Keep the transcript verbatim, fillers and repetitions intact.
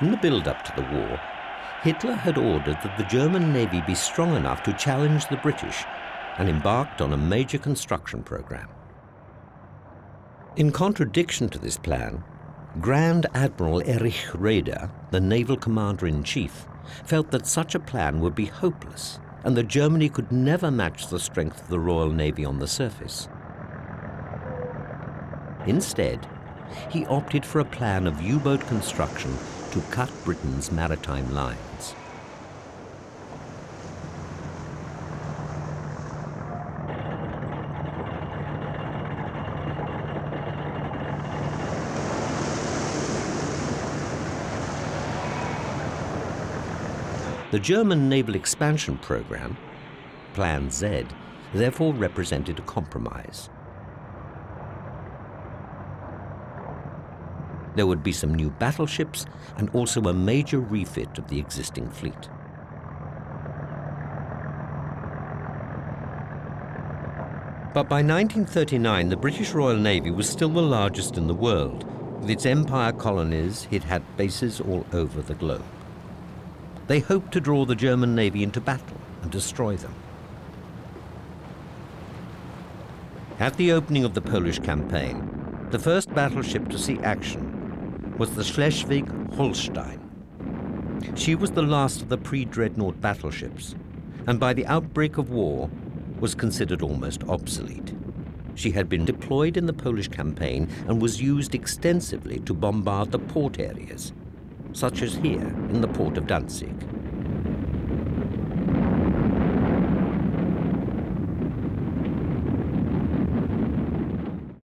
In the build-up to the war, Hitler had ordered that the German Navy be strong enough to challenge the British and embarked on a major construction program. In contradiction to this plan, Grand Admiral Erich Raeder, the naval commander-in-chief, felt that such a plan would be hopeless and that Germany could never match the strength of the Royal Navy on the surface. Instead, he opted for a plan of U-boat construction to cut Britain's maritime lines. The German naval expansion program, Plan Z, therefore represented a compromise. There would be some new battleships and also a major refit of the existing fleet. But by nineteen thirty-nine, the British Royal Navy was still the largest in the world. With its empire colonies, it had bases all over the globe. They hoped to draw the German Navy into battle and destroy them. At the opening of the Polish campaign, the first battleship to see action was the Schleswig-Holstein. She was the last of the pre-dreadnought battleships, and by the outbreak of war was considered almost obsolete. She had been deployed in the Polish campaign and was used extensively to bombard the port areas, such as here in the port of Danzig.